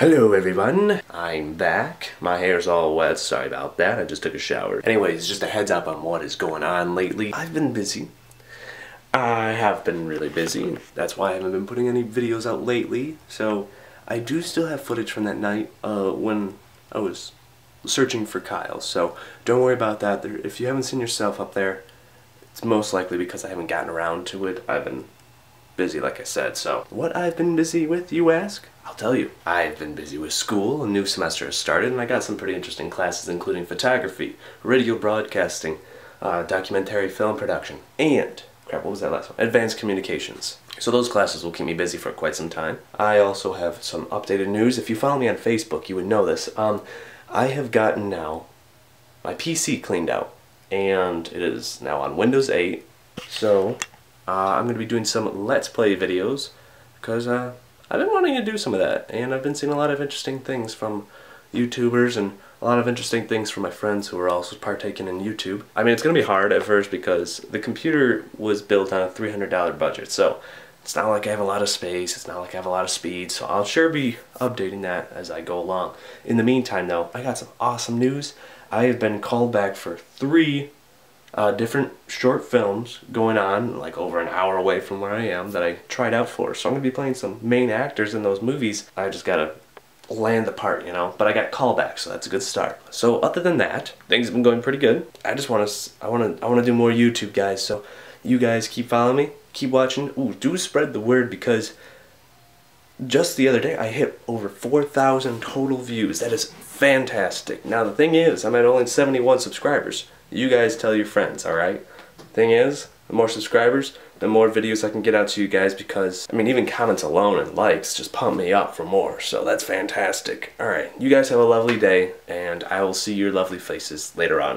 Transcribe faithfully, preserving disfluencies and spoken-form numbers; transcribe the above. Hello everyone, I'm back. My hair's all wet, sorry about that, I just took a shower. Anyways, just a heads up on what is going on lately. I've been busy. I have been really busy. That's why I haven't been putting any videos out lately. So, I do still have footage from that night uh, when I was searching for Kyle. So, don't worry about that. If you haven't seen yourself up there, it's most likely because I haven't gotten around to it. I've been busy, like I said. So, what I've been busy with, you ask? I'll tell you. I've been busy with school. A new semester has started and I got some pretty interesting classes including photography, radio broadcasting, uh, documentary film production, and, crap, what was that last one? Advanced communications. So those classes will keep me busy for quite some time. I also have some updated news. If you follow me on Facebook, you would know this. Um, I have gotten now my P C cleaned out and it is now on Windows eight. So uh, I'm going to be doing some Let's Play videos because, uh, I've been wanting to do some of that, and I've been seeing a lot of interesting things from YouTubers and a lot of interesting things from my friends who are also partaking in YouTube. I mean, it's going to be hard at first because the computer was built on a three hundred dollar budget, so it's not like I have a lot of space, it's not like I have a lot of speed, so I'll sure be updating that as I go along. In the meantime, though, I got some awesome news. I have been called back for three Uh, different short films going on like over an hour away from where I am that I tried out for. So I'm going to be playing some main actors in those movies. I just got to land the part, you know, but I got callbacks, so that's a good start. So other than that, things have been going pretty good. I just want to, I want to, I want to do more YouTube, guys. So you guys keep following me, keep watching. Ooh, do spread the word because just the other day I hit over four thousand total views. That is fantastic. Now the thing is, I'm at only seventy-one subscribers. You guys tell your friends, alright? Thing is, the more subscribers, the more videos I can get out to you guys because, I mean, even comments alone and likes just pump me up for more, so that's fantastic. Alright, you guys have a lovely day, and I will see your lovely faces later on.